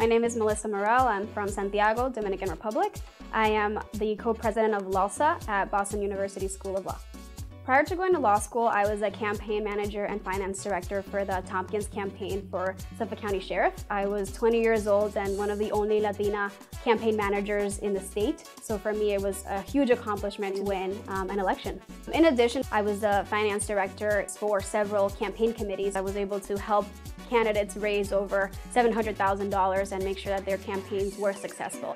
My name is Melissa Morel. I'm from Santiago, Dominican Republic. I am the co-president of LALSA at Boston University School of Law. Prior to going to law school, I was a campaign manager and finance director for the Tompkins campaign for Suffolk County Sheriff. I was 20 years old and one of the only Latina campaign managers in the state. So for me, it was a huge accomplishment to win an election. In addition, I was the finance director for several campaign committees. I was able to help candidates raise over $700,000 and make sure that their campaigns were successful.